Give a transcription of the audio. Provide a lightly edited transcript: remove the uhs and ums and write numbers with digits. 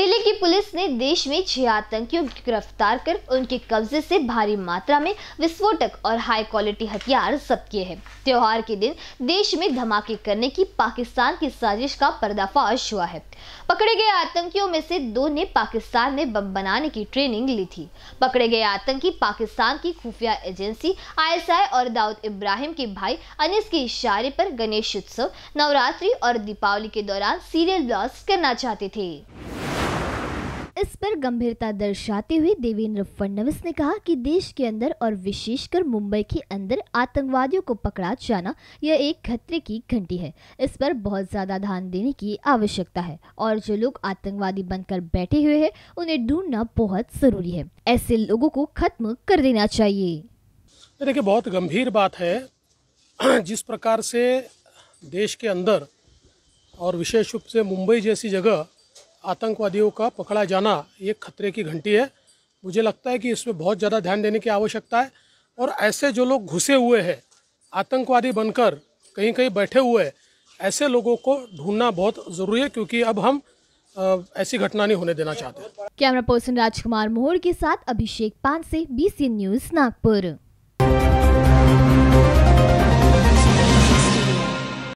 दिल्ली की पुलिस ने देश में 6 आतंकियों को गिरफ्तार कर उनके कब्जे से भारी मात्रा में विस्फोटक और हाई क्वालिटी हथियार जब्त किए हैं। त्योहार के दिन देश में धमाके करने की पाकिस्तान की साजिश का पर्दाफाश हुआ है। पकड़े गए आतंकियों में से 2 ने पाकिस्तान में बम बनाने की ट्रेनिंग ली थी। पकड़े गए आतंकी पाकिस्तान की खुफिया एजेंसी ISI और दाऊद इब्राहिम के भाई अनिस के इशारे पर गणेश उत्सव, नवरात्रि और दीपावली के दौरान सीरियल ब्लास्ट करना चाहते थे। इस पर गंभीरता दर्शाते हुए देवेंद्र फडणवीस ने कहा कि देश के अंदर और विशेषकर मुंबई के अंदर आतंकवादियों को पकड़ा जाना यह एक खतरे की घंटी है। इस पर बहुत ज़्यादा ध्यान देने की आवश्यकता है और जो लोग आतंकवादी बनकर बैठे हुए हैं उन्हें ढूंढना बहुत ज़रूरी है। ऐसे लोगों को खत्म कर देना चाहिए। देखिए, बहुत गंभीर बात है। जिस प्रकार से देश के अंदर और विशेष रूप से मुंबई जैसी जगह आतंकवादियों का पकड़ा जाना एक खतरे की घंटी है। मुझे लगता है कि इसमें बहुत ज़्यादा ध्यान देने की आवश्यकता है। और ऐसे जो लोग घुसे हुए हैं, आतंकवादी बनकर कहीं कहीं बैठे हुए हैं, ऐसे लोगों को ढूंढना बहुत ज़रूरी है, क्योंकि अब हम ऐसी घटना नहीं होने देना चाहते। कैमरा पर्सन राजकुमार मोहड़ के साथ अभिषेक पानसे, BC न्यूज, नागपुर।